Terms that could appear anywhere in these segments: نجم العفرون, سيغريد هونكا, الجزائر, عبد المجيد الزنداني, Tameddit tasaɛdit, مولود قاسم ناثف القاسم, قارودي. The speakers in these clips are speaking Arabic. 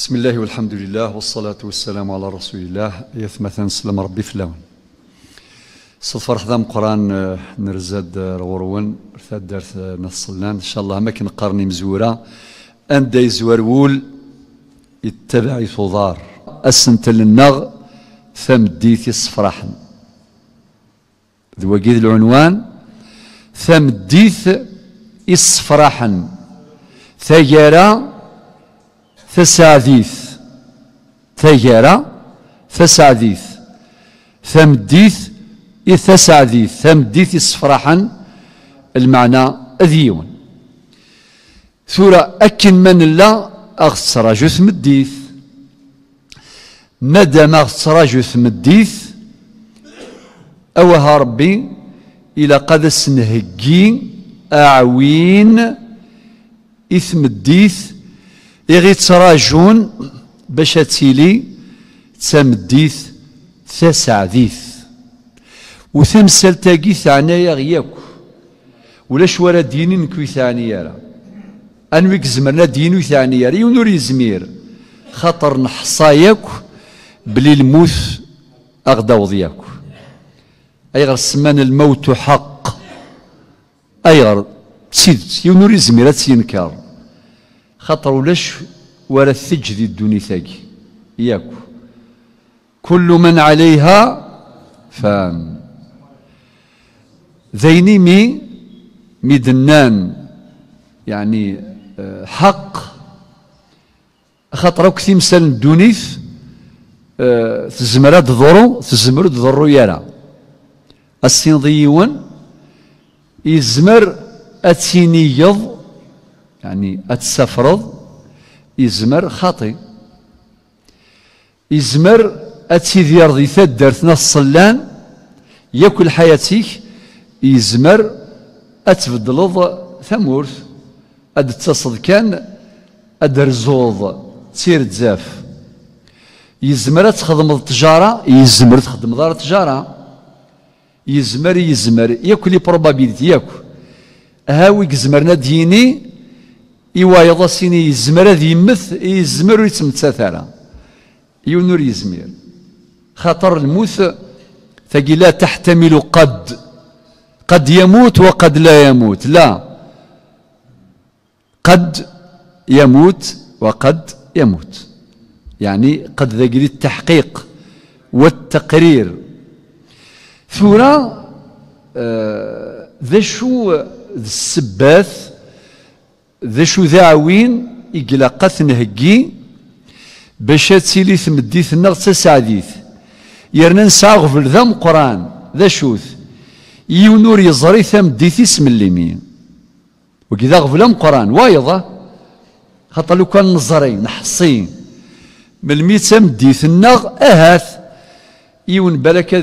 بسم الله والحمد لله والصلاة والسلام على رسول الله. يثمثن سلم ربي فلاون صفر حدا مقران نرزاد رورون رثاد دارت ناس صلان إن شاء الله ما كنقارني مزورة أندا يزور وول يتبع ثضار أسنتل النغ ثم ديثي صفراحن ذو قيد العنوان ثم ديث الصفراحن ثجرا تساعديث ثجرا تساعديث ثم ديث التساعديث ثم ديث الصفراحن المعنى أذيون ثورة أكن من الله أغسر جث مديث مادام غتصراجو ثمديث اوها ربي الى قد سنهكي اعوين اثمديث يغي تصراجون باش تيلي تمديث تسعديث وثمسل تاكي ثانايا غياك ولا شوارا دينين كوي ثانيا راه انويك زمرنا دينو ثانيا ريون وري زمير خاطر نحصاياك بلي الموت أغدا وضياك أيغر سمان الموت حق أيغر تسيد يونوري زميرات ينكر خاطر ولاش ولا تجدي الدنيا ثاكي ياك كل من عليها فان ذيني مدنان يعني حق خاطر وكثير مثلا الدنيا تزمر تضرو تزمر تضرو يالا السينضيون يزمر اتينيض يعني اتسفرض يزمر خاطي يزمر اتيدير ذي ثدرت ناس صلان ياكل حياتيك يزمر اتبدلض ثمورث اد تصد كان ادرزوض تير تزاف يزمر تخدم التجاره يزمر تخدم دار التجاره يزمر ياك لي بروبابيليتي ياك هاويك زمرنا ديني يوايض سيني يزمر هذا يمث يزمر ويتمتثالا يونور يزمير خاطر الموت ثقي لا تحتمل قد يموت وقد لا يموت لا قد يموت وقد يموت يعني قد ذاك التحقيق والتقرير ثورة ذا شو السباث ذا شو ذاعوين إقلاقات نهجي باش تسيلي ثمديث النار تسعديث يرنا نسعى في ذا قران ذا شوث يونور يزري ثمديث اسم الليمين وكذا غفلام قران وايضة خاطر لو كان نزري نحصي ملمي تمديث النغ اهاث يون بالك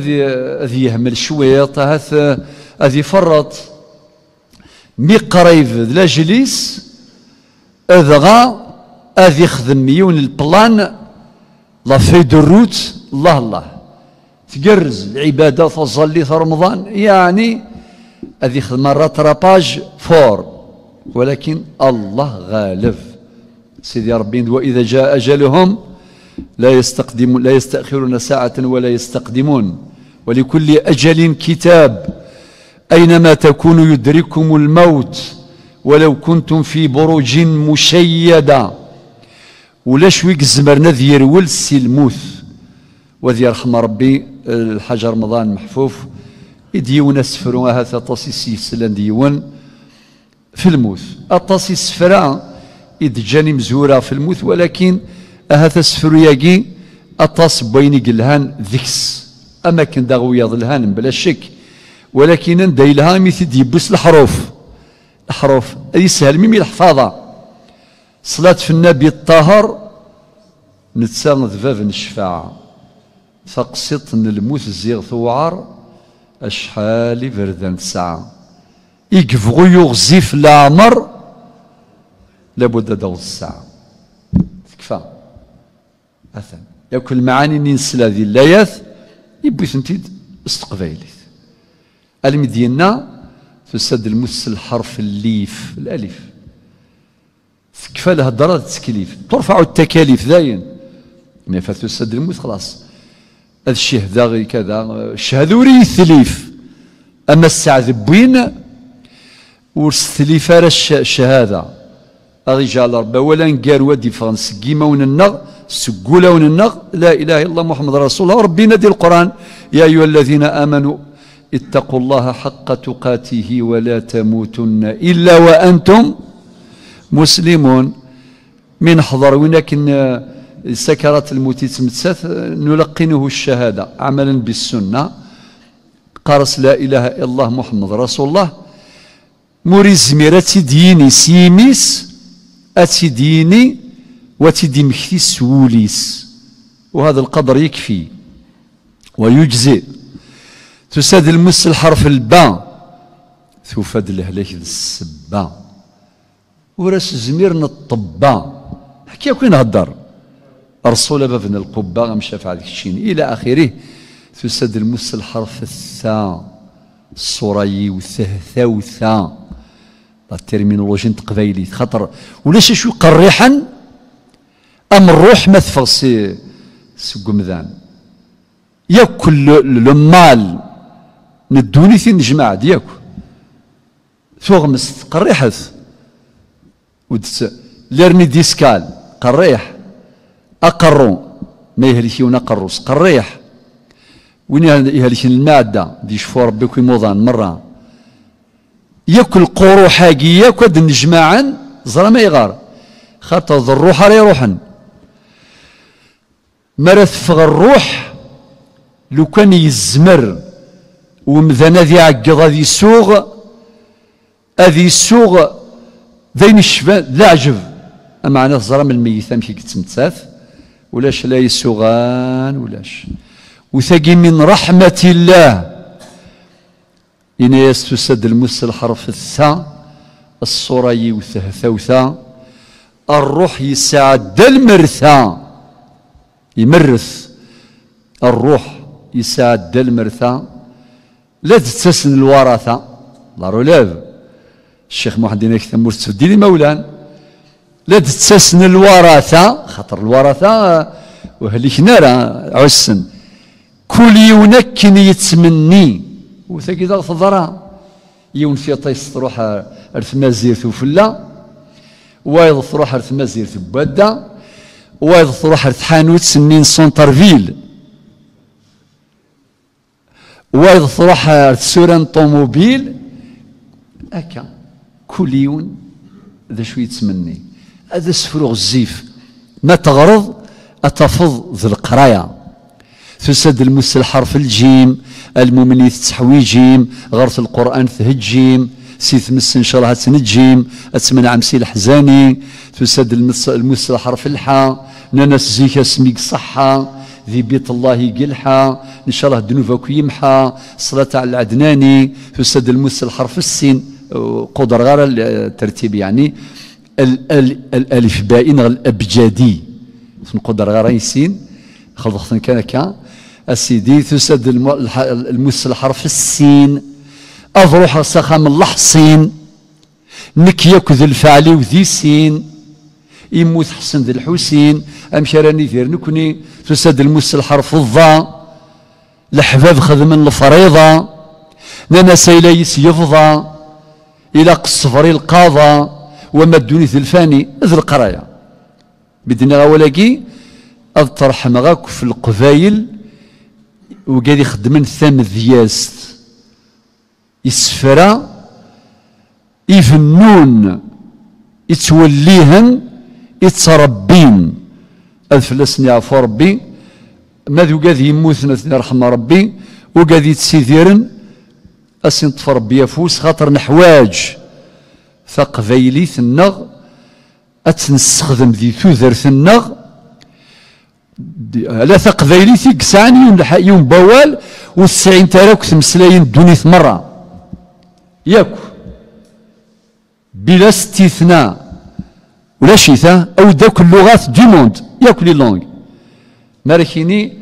هذي يهمل شويط اهاث هذي يفرط مي قريب لا جليس اذغى هذي يخدم يون البلان لا في دو روت الله الله تقرز العباده تصلي في رمضان يعني هذي يخدم راتراباج فور ولكن الله غالب سيدي ربي واذا جاء اجلهم لا يستأخرون ساعة ولا يستقدمون ولكل أجل كتاب أينما تكونوا يدرككم الموت ولو كنتم في بروج مشيدة ولا شويك زمرنا ذير ولسي الموت وذي رحمة ربي الحاج رمضان محفوف إديونا سفروا هذا تصيسي سلان ديون في الموت التصي سفرا إدجاني مزورة في الموت ولكن هذا السفر ياكي أطاس بين قلهان ذيكس أما كان داغويا ظلهان بلا شك ولكن أندا يلها مثل ديبوس الحروف أي سهل ميمي الحفاظة صلاة في النبي الطاهر نتسان ذباب الشفاعة فقسط الموت زيغ ثوعر أشحالي بردان ساعة يكفغو يغزي في العمر لابد دوز الساعة تكفى أثن ياكل المعاني اللي نسلا ذي اللايات يبوي ثنتيد استقبايليت الم ديالنا تسد المس الحرف الليف الالف تكفى لها الدرجة التكليف، ترفع التكاليف داين. يعني فات السد الموت خلاص. هذا الشيء هذا غير كذا، الشهذوري الثليف. أما السعذبوين والثليف راه الشهادة. رجال ربا ولا نقال وادي فرنسي كيما وننغ سكولا وننغ لا إله إلا الله محمد رسول الله. ربي نادي القرآن يا أيها الذين آمنوا اتقوا الله حق تقاته ولا تموتن إلا وأنتم مسلمون. من حضر ولكن سكرات الموت تمتسات نلقنه الشهادة عملا بالسنة قرص لا إله إلا الله محمد رسول الله موريزمير أتديني سيميس أتديني وتدي مختي سوليس وهذا القدر يكفي ويجزئ. تساد المس الحرف الباء ثوفاد الهلاك السبا وراس زمير الطبا حكي كي نهضر رسول بابن القبا مشافع ديك الشين الى اخره. تساد المس الحرف الثاء الصري والثهثا والثاء الترمينولوجي نت قبايلي خاطر ولا شي شو قريحا ام الروح ما تفغسي سكمذان ياكل المال ندوني في نجمع دياك ثغمس قريحث ودس ليرني ديسكال قريح اقرو ما يهلكيونا قروس قريح وين يهلك الماده دي شفو ربي كي موضان مره ياكل قرو حاجيه كد نجمعا زرا ما يغار خاطر الروح راه يروحن مرث فغ الروح لو كان يزمر ومذان هذي يعقد هذي يسوغ هذي يسوغ ذين الشفاء لا عجب معناه الزرا من الميت ماشي كتمتساف ولاش لا يسوغان ولاش وثقي من رحمة الله. إن يستسد المس الحرف الثاء الصري وثهثوثا الروح يسعد المرثى يمرث الروح يسعد المرثى لا تتسن الورثه ضرولاب الشيخ محمد ينكث مرتدي مولان لا تتسن الورثه خطر الورثه وهلكنا راه عسن كل يونكن يتمني وثاكي ضغط الضرا يون في طيس تروح ارثمازير ثوفلا وايض تروح ارثمازير ثباده وايض تروح ارث حانوت سنين سونترفيل وايض تروح سوران طوموبيل هكا كل يوم هذا شويه تمني هذا سفروغ الزيف ما تغرض اتفض ذي القرايه. تسد المس الحرف الجيم المؤمن يتحوي جيم غرس القران تهجيم سي تمس ان شاء الله تنجيم اتمنع مسي الحزاني. تسد المس الحرف الحا نانس زيكا سميك صحه ذي بيت الله يقلحا ان شاء الله ذنوبك يمحى صلاة على العدناني. تسد المس الحرف السين قدر غير الترتيب يعني الالف باين الابجدي قدر غير السين خلطن كان كا اسيدي. تسد المس الحرف السين اضروح سخام اللحصين نكياك ذي الفعلي وذي سين يموت حسن ذي الحسين امشي راني ذير نكني. تسد المس الحرف الضاء الحباب خدمن الفريضه نانا سيليس يفضى الى قصفري القاضى وما دوني ذي الفاني ذي القرايه بدنا غاولاكي اضطرحم غاك في القبايل وقال يخدمن ثامن ذياست يسفرا يفنون يتوليهن يتربين الفلسني عفو ربي ماذا قاذي يموتنا يرحم ربي وقاذي تسيديرن اسين طفر ربي يفوس خاطر نحواج ثقفيلي ثنغ اتنستخدم ذي ثوذر ثنغ على ثقفيلي تيكسان يوم بوال والسعين تراك تمسلاين دونيث مره ياك بلا استثناء ولا شيثا او داك اللغات دي موند ياك لي لونغ ماركيني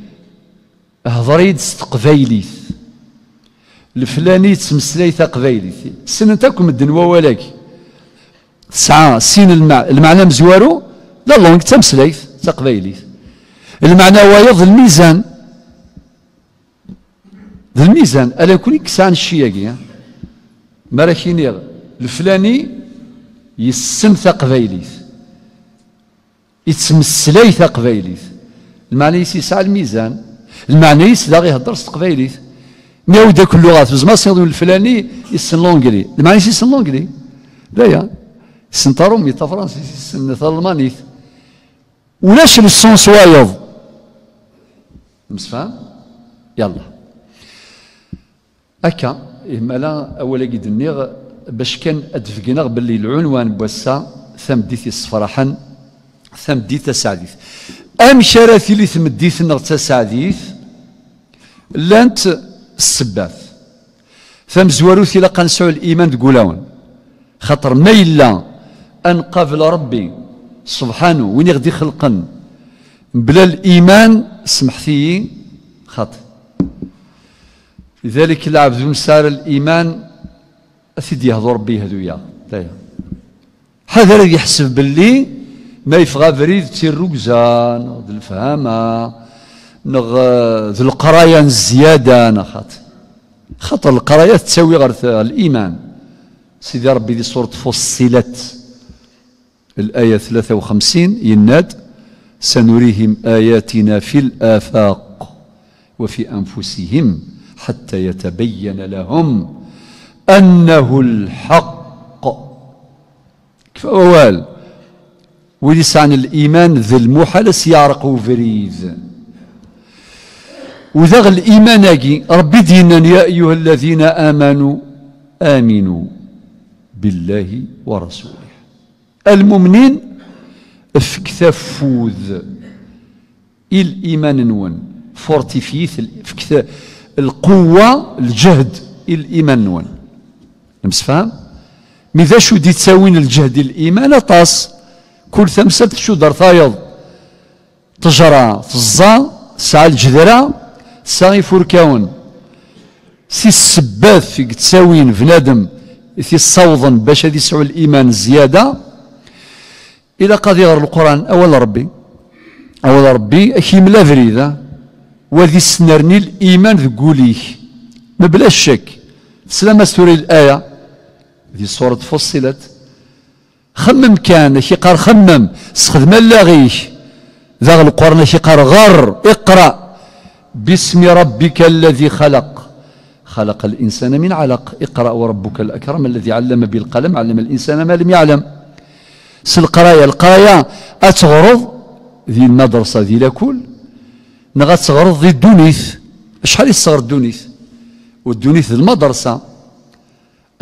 هضري تقبايليث الفلاني تمسلاي تقبايليث سنتاكم الدنوا ولاك تسعة سين المعنى مزوارو لا لونك تمسليف تقبيليف. المعنى ويض الميزان ذا الميزان ألا يكون كسان الشياقي مراكينيغ الفلاني يسم تقبيليف يتمسلي تقبيليف المعنى يسعى الميزان المعنى يسعى غير هضر تقبيليف ناو داك اللغات بزاف ما سيدو الفلاني يسن لونجلي المعنى يسن لونجلي لا يا يسن تارومي تا فرنسي يسن تا المانيت ولاش السونس وايض مسفهم يلا هكا إهمالا أولا قد نيغ باش كان أدفقنا باللي العنوان بوسا تمديت الصفراحا تمديت تسعديث أم شراثي اللي تمديت نغ تسعديث لانت السباث ثم زواروثي لقى نسعو الايمان تقولون خاطر ما الا ان قابل ربي سبحانه وين غادي يخلقن بلا الايمان سمحتي خاطئ لذلك العبد مسار الايمان اسيدي يهضر به هذويا هذا الذي يحسب باللي ما يفغى فريد تير ركزان الفهامه نغ ذو القرايه الزياده انا خاطر القرايه تساوي غير الايمان سيدي ربي ذي سوره فصلت الايه 53 يناد سنريهم اياتنا في الافاق وفي انفسهم حتى يتبين لهم انه الحق كيف اوال ولسان الايمان ذي المحل سيعرق وفريد وذاغ الإيمان ربي دينا يا أيها الذين آمنوا آمنوا بالله ورسوله المؤمنين فكتفوذ الإيمان نون فورتيفيث القوة الجهد الإيمان نون نمسفهم ماذا شو دي تساوين الجهد الإيمان طاس كل ثمسة شو دار تايض تجرى تزا ساعة الجذرة ساغي فوركاون سي السباث في تساوين بنادم في الصوضن باش هذي يسعوا الايمان زياده الى قضي غير القران اول ربي اكيملا فريده وذي سنرني الايمان ذقوليه ما بلا شك سلام سوري الايه ذي سوره فصلت خمم كان كي قار خمم استخدم اللاغيه ذا القران كي قار غر اقرا باسم ربك الذي خلق الإنسان من علق اقرأ وربك الأكرم الذي علم بالقلم علم الإنسان ما لم يعلم القراية أتغرض ذي المدرسة ذي لكل نغا تغرض ذي الدونيث شحال يصغر الدونيث والدونيث المدرسة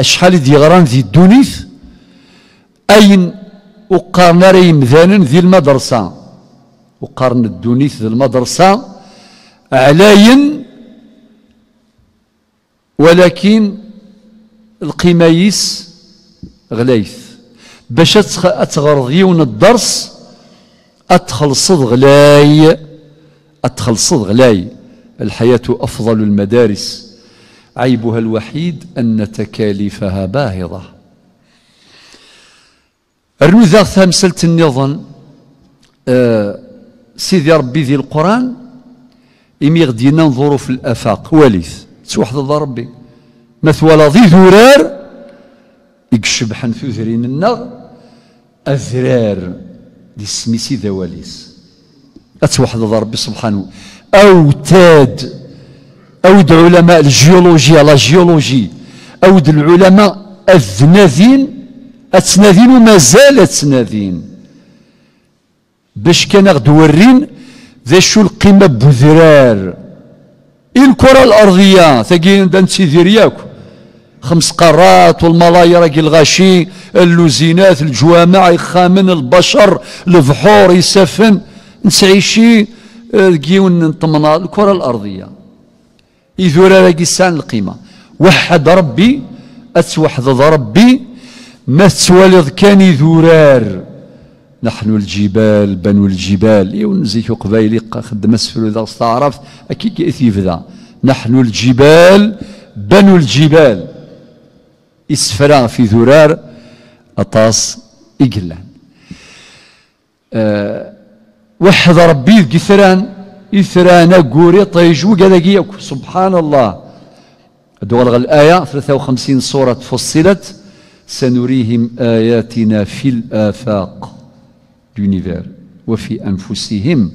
شحال ذي غران ذي الدونيث أين وقارن راي مذان ذي المدرسة وقارن الدونيث ذي المدرسة علاين ولكن القمايس غلايث باش اتغرض يون الدرس اتخلص غلاي الحياة افضل المدارس عيبها الوحيد ان تكاليفها باهظة الرمذة ثمسلة النظام سيدي ربي ذي القرآن إمي غدينا ننظروا في الآفاق واليث توحد الله ربي مثوالا ذي ذرار يكشبحن في ذرين النار أذرار دي سميسي ذا واليث أتوحد الله ربي سبحانه أوتاد أود علماء الجيولوجيا لا جيولوجي أود العلماء الذناذين أتناذين ومازال أتناذين باش كان غدورين ذا شو القيمة بذرار الكرة الأرضية ثقيل دانتي ذرياكو 5 قارات والملايا راكي الغاشي اللوزينات الجوامع يخامن البشر البحور يسفن نسعيشي كيون نطمنا الكرة الأرضية يذرار راكي سان القيمة وحد ربي أتوحد ربي ما تسوالض كان يذرار نحن الجبال بنو الجبال يونزيك قبيلي خدم اسفل اذا استعرفت اكيد كيثيف ذا نحن الجبال بنو الجبال اسفلا في ذرار اطاس إجلان وحد ربي قثران إثران قوري طيجو قدقيك سبحان الله دولغ الآية 53 سورة فصلت سنريهم آياتنا في الآفاق دونيفير وفي أنفسهم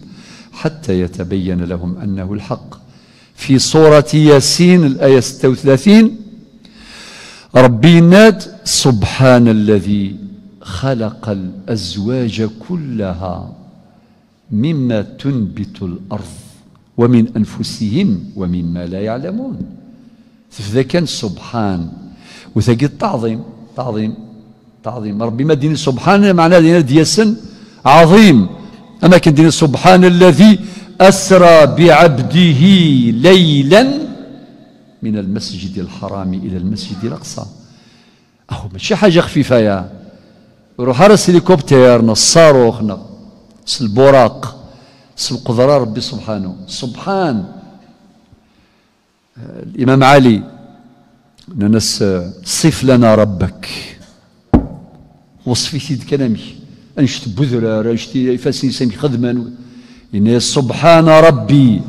حتى يتبين لهم أنه الحق. في سورة ياسين الآية 36 ربينات سبحان الذي خلق الأزواج كلها مما تنبت الأرض ومن أنفسهم ومما لا يعلمون. فإذا كان سبحان وتجد تعظيم تعظيم تعظيم ربي ما دين سبحان معناه دين ديسن عظيم. أما كان دين سبحان الذي أسرى بعبده ليلا من المسجد الحرام إلى المسجد الأقصى. أهو ماشي حاجة خفيفة يا روح على الهليكوبترنا الصاروخنا البراق القدرة ربي سبحانه. سبحان الإمام علي ننس صف لنا ربك وصفي سيد كلامي انشت بذرة انشتي فاسي سامي خدما إن سبحان ربي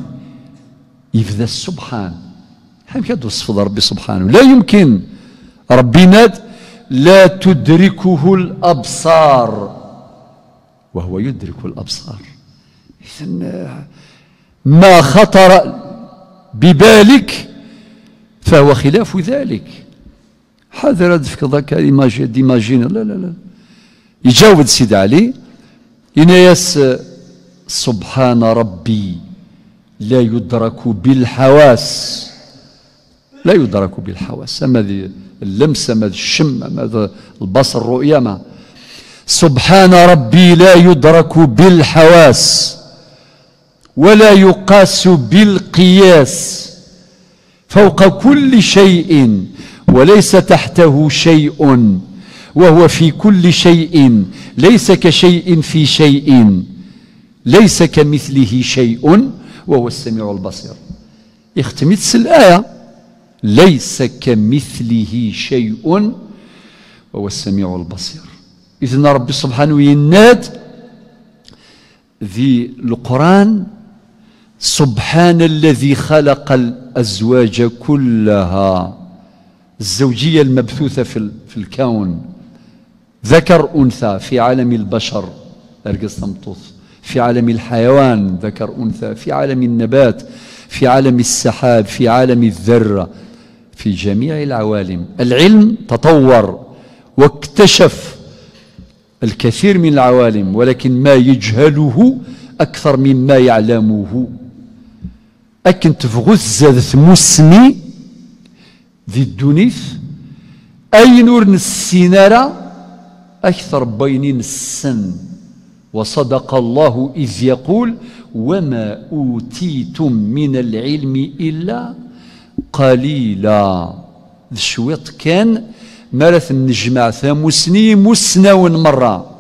يفذا السبحان حيم كاد وصف ربي سبحانه لا يمكن ربينات لا تدركه الأبصار وهو يدرك الأبصار. إذن ما خطر ببالك فهو خلاف ذلك. حاضر هذاك ذاك ديماجين لا لا لا يجاوب سيدي علي يناياس سبحان ربي لا يدرك بالحواس لا يدرك بالحواس. أما ذي اللمسة ما الشم ما البصر الرؤية ما سبحان ربي لا يدرك بالحواس ولا يقاس بالقياس فوق كل شيء وليس تحته شيء وهو في كل شيء ليس كشيء في شيء ليس كمثله شيء وهو السميع البصير. اختمت الآية ليس كمثله شيء وهو السميع البصير. إذن ربي سبحانه يناد ذي القرآن سبحان الذي خلق الأزواج كلها الزوجية المبثوثة في الكون ذكر أنثى في عالم البشر في عالم الحيوان ذكر أنثى في عالم النبات في عالم السحاب في عالم الذرة في جميع العوالم. العلم تطور واكتشف الكثير من العوالم ولكن ما يجهله أكثر مما يعلمه. أكن تفغث زادت مسمي ذي الدونيف أي نور السينارة أكثر بين السن. وصدق الله إذ يقول وما أوتيتم من العلم إلا قليلا. شويط كان مارث النجمع ثاموسني مسنون مرة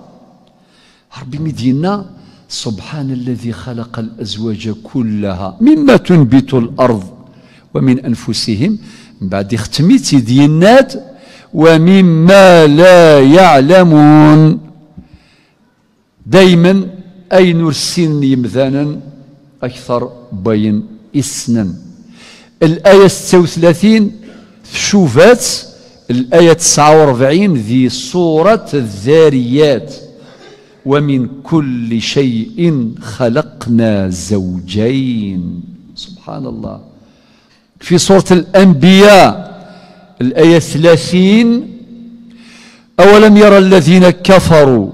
ربي مدينا سبحان الذي خلق الأزواج كلها مما تنبت الأرض ومن أنفسهم بعد اختميت دينات ومما لا يعلمون. دايما أي نرسل يمذانا أكثر بين إسنا. الآية 36 شوفات الآية 49 ذي سورة الذاريات ومن كل شيء خلقنا زوجين. سبحان الله. في سورة الأنبياء الآية 30 أولم يرى الذين كفروا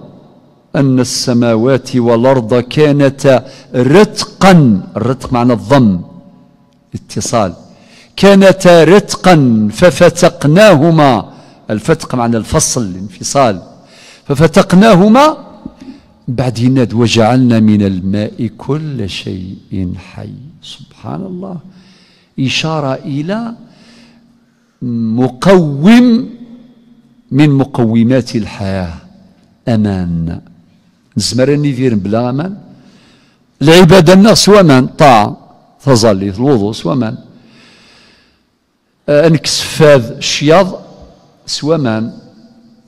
أن السماوات والأرض كانتا رتقا الرتق معنى الضم اتصال كانتا رتقا ففتقناهما الفتق معنى الفصل الانفصال ففتقناهما بعد يناد وجعلنا من الماء كل شيء حي. سبحان الله. إشارة إلى مقوم من مقومات الحياة أمان. نزمرني فير بلا أمان العبادة الناس وأمان طاعة تظلي الوضوء وأمان أنكسف الشياض سوامان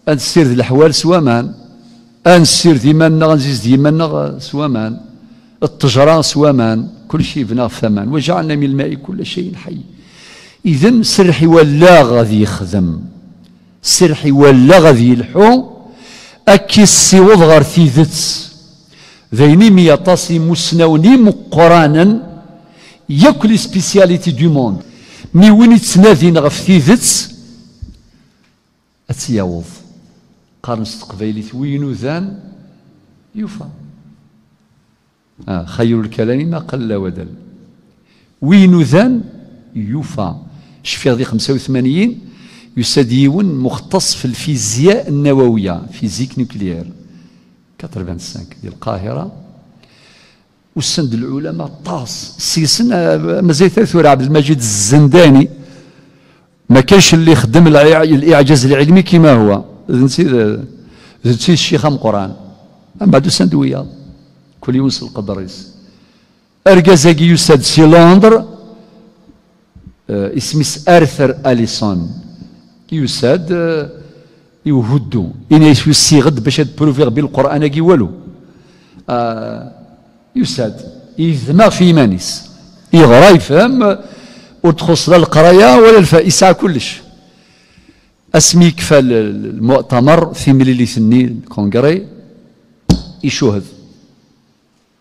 أنسير الأحوال سوامان أنسير ديماننا غنزيز ديماننا سوامان، التجرة سوامان، كل شيء بناه في ثمن، وجعلنا من الماء كل شيء حي. إذن سرحي ولا غادي يخدم، سرحي ولا غادي يلحو، أكي السيوض غار تيدتس، ذيني ميطاسي مسناوني مقرانا، ياك لي سبيسياليتي دو موند، مي وين يتنادين غف تيدتس، أتياوض. قرنس تقبيليت وينو ذان يوفى. خير الكلام ما قل ودل. وينو ذان يوفى. شفيع ذي 85 يساد يون مختص في الفيزياء النوويه، فيزيك نوكليير 85 دي القاهره. وسند العلماء طاس سيسن مازال ثلاث عبد المجيد الزنداني ما كانش اللي خدم الاعجاز العلمي كما هو. ذنسي الشيخ ام قران من بعد سندويه كل يوم سلق القبريس ارجازاكي يساد سي لندن اسميس ارثر اليسون يساد يهدو إن يسوسي غد باش تبروفيغ بالقران كي والو يساد يذما في مانيس يغرى يفهم وتخص لا القرايه ولا الفائسه كلش اسمي كفى المؤتمر في مليليث النيل كونغري يشهد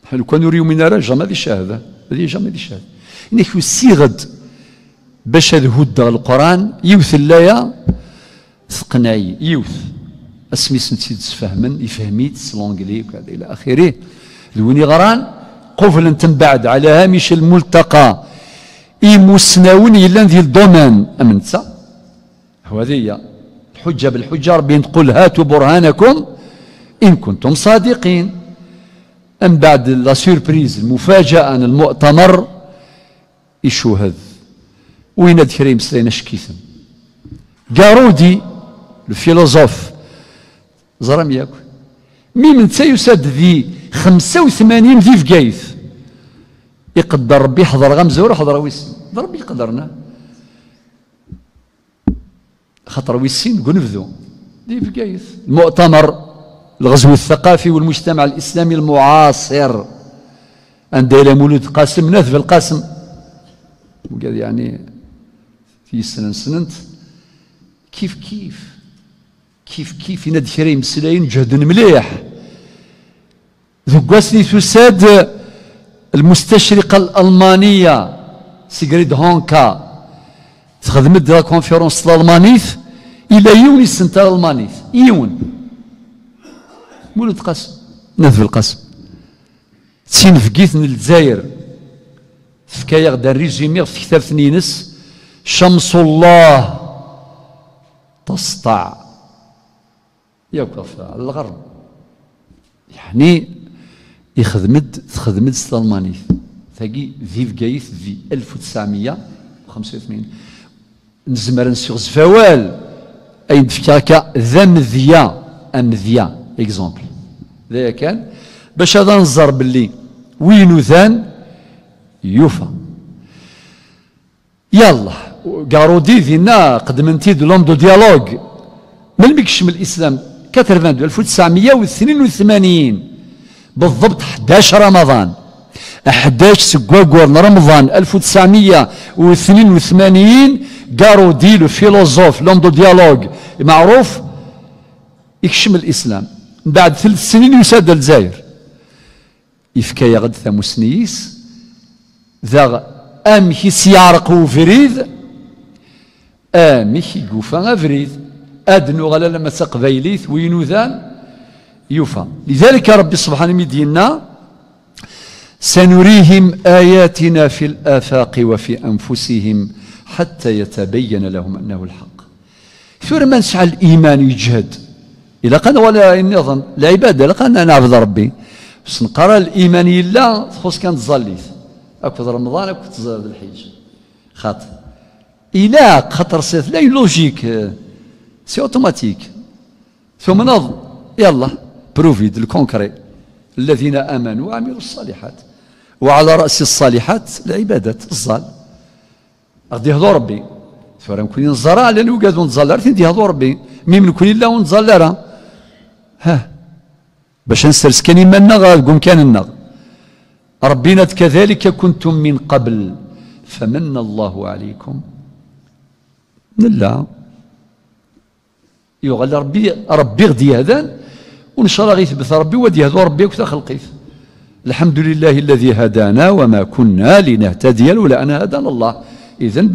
حلو كان يريو من راه جامي هذه الشهاده هذه جامي هذه الشهاده انك يسي غد باش هود القران يوث اللايا ثقناي يوث اسمي سنتي تفهمن يفهميت سلونجلي وكذا الى اخره ذوني غران قفل تنبعد على هامش الملتقى ايموسناون الا ديال دومان امنت هذه الحجه بالحجه ربي نقول هاتوا برهانكم ان كنتم صادقين. من بعد لا سيربريز المفاجاه ان المؤتمر يشهد وين هاد كريم سلينا شكيثم قارودي الفيلوزوف زرم ياكل مي من تيساد ذي 85 ذي في كايث يقدر ربي حضر غمزور حضر ويسن ربي يقدرنا خطر ويسين قنفذو ذي في كايث المؤتمر الغزو الثقافي والمجتمع الاسلامي المعاصر اندير مولود قاسم ناثف القاسم وقال يعني في سننت كيف كيف كيف كيف يناد كريم مسلاين جهد مليح ذوكاسني تساد المستشرقه الالمانيه سيغريد هونكا تخدمت لا كونفيرونس الالمانيث الى يوني سنتر الالمانيث يون مولد قاسم نذف القاسم تينفقيت من الجزائر فكايا غدا ريزيميغ في كتاب ثنينس شمس الله تسطع يوقف على الغرب يعني تخدمت سلماني تاكي فيف كايث في 1985 نزمرن سيغ زفوال اين تفكاكا ذمذيا امذيا اكزومبل ذايا كان باش هذا نزر باللي وينو ذان يوفى يلا قارودي ذينا قدمنتي دو لوم دو ديالوغ من بكشم الاسلام 92 1982 بالضبط 11 رمضان 11 سكواكور رمضان 1982 قارودي لو فيلوزوف لوم دو ديالوغ معروف يكشم الاسلام من بعد 3 سنين يساد الجزائر يفكايا غد ثاموسنيس ذا امك سيارق وفريد امك يوفى افريد ادنو غلا لما تقبيليث وينو ذان يوفى. لذلك ربي سبحانه مدينا سنريهم اياتنا في الافاق وفي انفسهم حتى يتبين لهم انه الحق. ثور ما نسعى الايمان يجهد الا قال ولا اني اظن العباده الا قال نعبد ربي بس نقرا الايمان الا تخص كان تزليث أكو رمضان أكو تزاد الحج خاطر إلا خاطر سيت لا لوجيك سي أوتوماتيك ثم نظ يلا بروفيد الكونكري الذين آمنوا وعملوا الصالحات وعلى رأس الصالحات العبادة الظل غادي يهضر ربي فرا مكوني نزرع لأنه قاد ونتزلر تندي يهضر ربي مي من كل إلا ونتزلر ها باش نسرس كان إيماننا غادي كان ربنا كذلك كنتم من قبل فمن الله عليكم نلا يغلى ربي غدي هذان وإن شاء الله غيثبت ربي ودي هذو ربي وكتا خلقيث الحمد لله الذي هدانا وما كنا لنهتدي لولا أن هدانا الله. إذن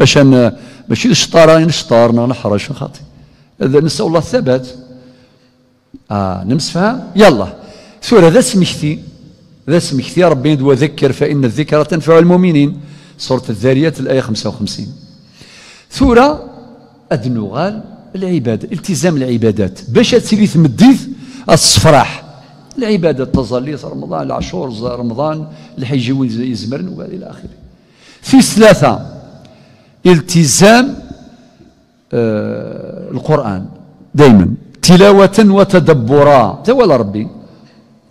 باش نشطر نحرج خاطي إذا نسأل الله الثبات نمسفها يلا سورة ذا سمحتي ربي يدوى ذكر فإن الذكرى تنفع المؤمنين سورة الذاريات الآية 55 ثورة أدنوغال العبادة التزام العبادات باش تسيري تمديث الصفراح العبادة التظليص رمضان العشور رمضان اللي حيجيو يزمرن والى آخره. في ثلاثة التزام القرآن دائما تلاوة وتدبرا تولى ربي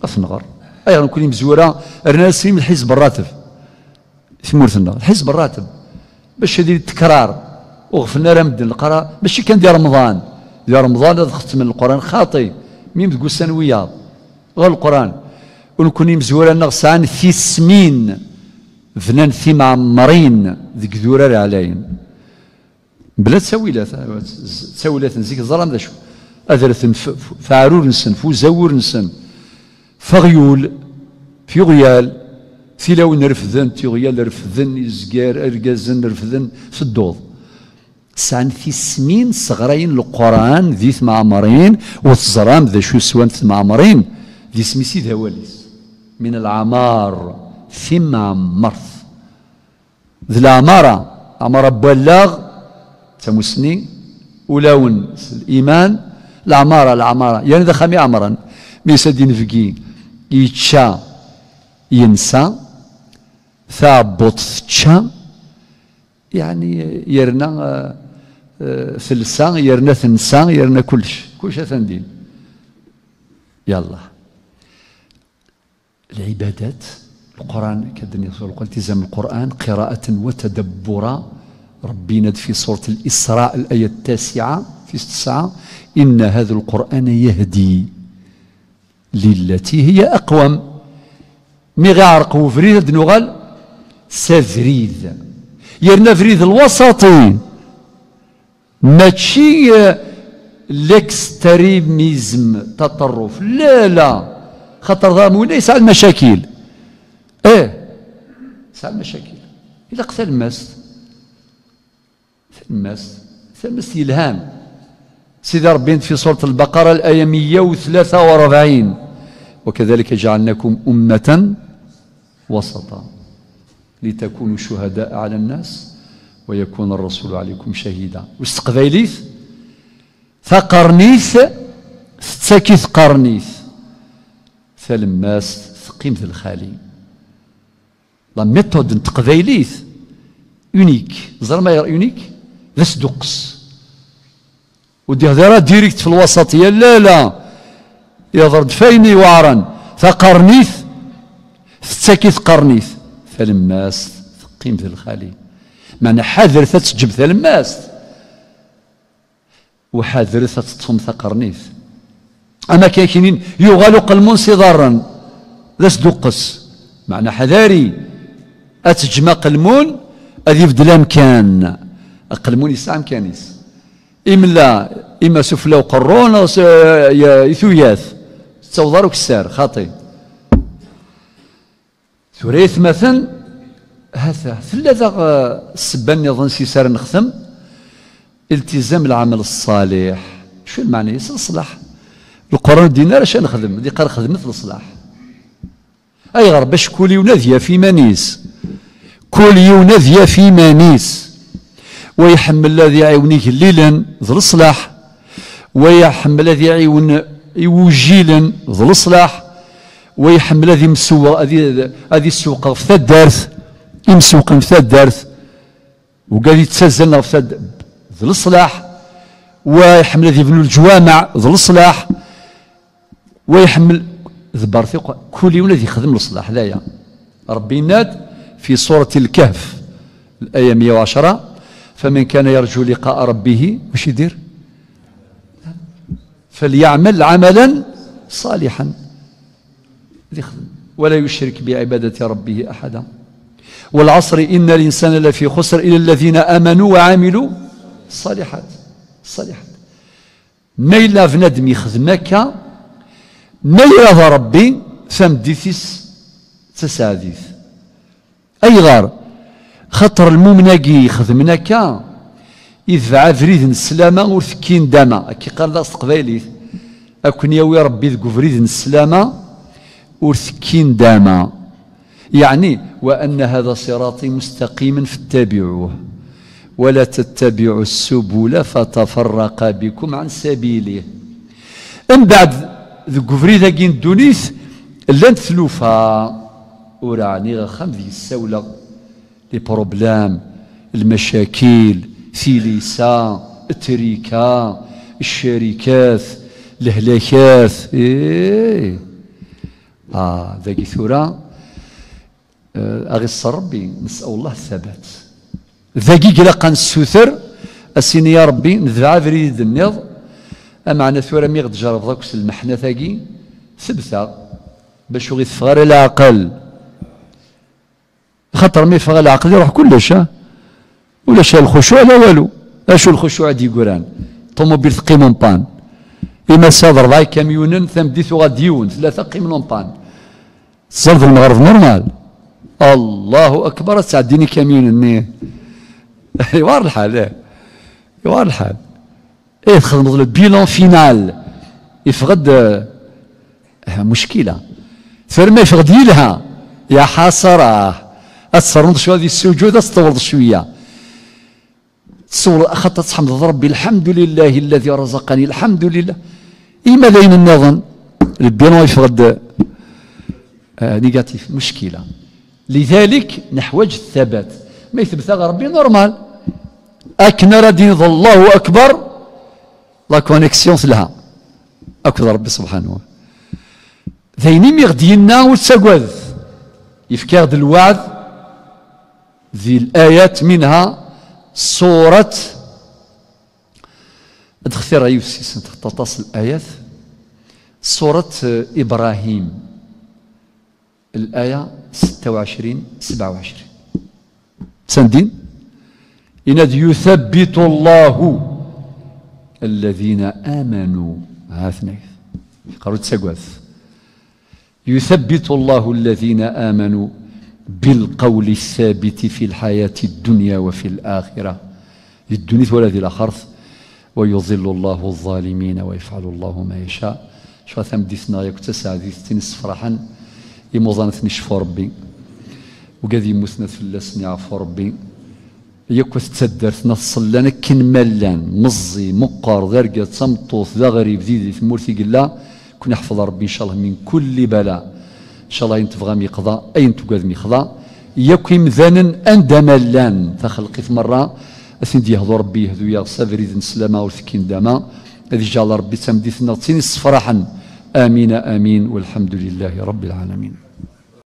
أفنغر أيضا يعني كل مزورة الناس من الحزب الراتب ثمورة النار الحزب الراتب باش يدير التكرار وغفلنا راه مدن القراء ماشي كان ديال رمضان هذا ختم من القرآن خاطي مين تقول سنوية غير القرآن ونكون مزورة نغسان في سمين فنان في معمرين ذيك ذورة عليهم بلا تساويلات نزيك الظلام ذا شو أذرث فعرور نسن فوزور نسن فغيول في غيال في لون رفذن تغيال رفذن يزقار أرقازن رفذن في الدوض سان في سمين صغرين القرآن ذي ثمعمرين والظلام ذا شو سوان ثمعمرين ذي سميسي ذواليس من العمار ثم عمرث ذي العمارة عمارة بلاغ تمسني ولون الإيمان العمارة يعني ذا خمي عمرا ميسادين فقي يتشا ينسى ثابط تشا يعني يرنا ثلسان يرنا ثنسان يرنا كلش أثندين يلا العبادات القرآن كدني التزام القرآن قراءة وتدبرا ربنا في سورة الإسراء الآية 9 إن هذا القرآن يهدي للتي هي أقوم مغار قو فريد نغال سفريد يرنا فريد الوسطي ماشي الاكستريميزم تطرف لا خطر ضامون يسعى المشاكل يسعى المشاكل إلا قتل المس يلهام سيدي ربي في سورة البقرة الآية 143 وكذلك جعلناكم أمة وسطا لتكونوا شهداء على الناس ويكون الرسول عليكم شهيدا واستقبيليث ثقرنيث ستكيث قرنيث ثلماس ثقيمث الخالي لا ميثود نتقبيليث يونيك زعما يونيك لا سدقس ودي هذا ديريكت في الوسطيه لا يضرب فيني وعرا ثقرنيث ستكيث قرنيث ثلماس ثقيم ذي الخالي معنى حذر تتجب ثلماس وحذر تتصم ثقرنيث اما كاينين يغلق المنصدرا لا سدقس معنى حذاري اتجمع قلمون اذيف دلام كان قلمون يسعى مكانيس إما سفلى وقرون أو يثوياث تصوضر وكسار خاطي ثريث مثلا هذا ثلاثة السبان يظن سيسار نختم التزام العمل الصالح شو المعنى يصل الصلاح القرآن دينا راه نخدم دي قال خدمة الصلاح أي غير باش كولي ونذيا في مانيس كولي ونذيا في مانيس ويحمل الذي يعاونيه ليلا ذو الصلاح ويحمل الذي يعاون يوجيلا ذو الصلاح ويحمل الذي مسوق هذه السوق في الدارث يمسوق في الدارث وقال يتسزلنا في ذو الصلاح ويحمل الذي يبنوا الجوامع ذو الصلاح ويحمل ذبرثق كل يوم الذي يخدم الصلاح ذايا ربي ناد في سورة الكهف الآية 110 فمن كان يرجو لقاء ربه واش يدير؟ فليعمل عملا صالحا ولا يشرك بعبادة ربه أحدا. والعصر إن الإنسان لفي خسر إلا الذين آمنوا وعملوا الصالحات. ما إلا فندم يخدمك ما يرضى ربي ثمديثيس تساعديث أي غار خطر المؤمناكي يخدمناك إذ عفريد السلامة وثكين داما كي قال لا استقبالي أكون يا ربي ذكو فريد السلامة وثكين داما يعني وأن هذا صراطي مستقيما فاتبعوه ولا تتبعوا السبل فتفرق بكم عن سبيله. من بعد الكفري ذاكين الدونيث لن تلوفها وراني غخام ذي السولة لي بروبلام المشاكل ثيليسا التريكا الشركات الهلاكات ذاكي ثورة أغيص ربي نسأل الله الثبات. ذاكي كلاقا نسوثر أسيني يا ربي نذبع بريد النظ أمعنا ثورة ميغ تجرب ذاك المحنة ثاكي ثبتة باش غي تفغر العقل خاطر مي فغر العقل يروح كلش ولاش الخشوع لا والو. اشو الخشوع دي كوران طوموبيل ثقيمون بان إما صادر ضاي كاميون ثمديثو غاديون ثلاثة قيمون بان صرف المغرب نورمال الله أكبر تسعديني كاميون ني يوار الحال يوار الحال ايه تخدم البيلون فينال يفقد مشكله فرما يفقد يلها يا حسره اتصرنت شويه هذه السجود استورد شويه تصور اخذت تحمد ربي الحمد لله الذي رزقني الحمد لله ايما لين النظن البيلون يفقد نيجاتيف مشكله. لذلك نحوج الثبات ما يثبت ربي نورمال اكنر دين الله اكبر لا كونيكسيون لها أكبر ربي سبحانه وتعالى ذيني ميغدينا وتساكواذ يفكار الوعد ذي الآيات منها سورة أدخثير أيوسيس تختص الآيات سورة إبراهيم الآية 26-27 سندين إن يثبت الله الذين آمنوا هاثني قالوا تساقوث يثبت الله الذين آمنوا بالقول الثابت في الحياة الدنيا وفي الآخرة للدنيا والذي الآخرث ويظل الله الظالمين ويفعل الله ما يشاء. شو ثم ديثنا يكتسع ديثتين صفرحا يموضانتني شفو ربي وقاذي مثنى ثلثني عفو ربي يكوث تدرت نصل لنا كن ملان مزي مقار غرقة صمتوث ذا غريب ذي ثمورتي قلا كن يحفظ ربي إن شاء الله من كل بلاء إن شاء الله ينتفغام يقضى أين تقاذم يقضى يكوي مذانا أند ملان تخلقي في مرة أثن دي يهضو ربي يهضو يا سافري ذن سلامة وثكين داما أذي جعل ربي تمديثنا تسيني صفراحا آمين آمين والحمد لله رب العالمين.